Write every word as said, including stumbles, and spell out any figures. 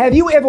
Have you ever